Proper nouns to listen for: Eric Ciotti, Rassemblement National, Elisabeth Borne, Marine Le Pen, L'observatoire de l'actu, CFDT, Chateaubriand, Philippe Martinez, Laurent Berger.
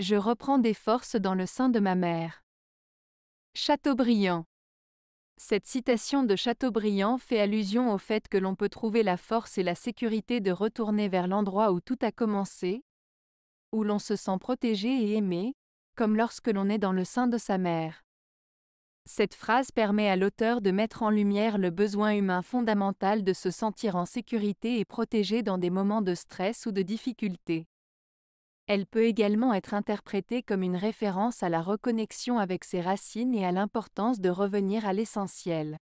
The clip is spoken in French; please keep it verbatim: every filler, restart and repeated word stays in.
Je reprends des forces dans le sein de ma mère. Chateaubriand. Cette citation de Chateaubriand fait allusion au fait que l'on peut trouver la force et la sécurité de retourner vers l'endroit où tout a commencé, où l'on se sent protégé et aimé, comme lorsque l'on est dans le sein de sa mère. Cette phrase permet à l'auteur de mettre en lumière le besoin humain fondamental de se sentir en sécurité et protégé dans des moments de stress ou de difficulté. Elle peut également être interprétée comme une référence à la reconnexion avec ses racines et à l'importance de revenir à l'essentiel.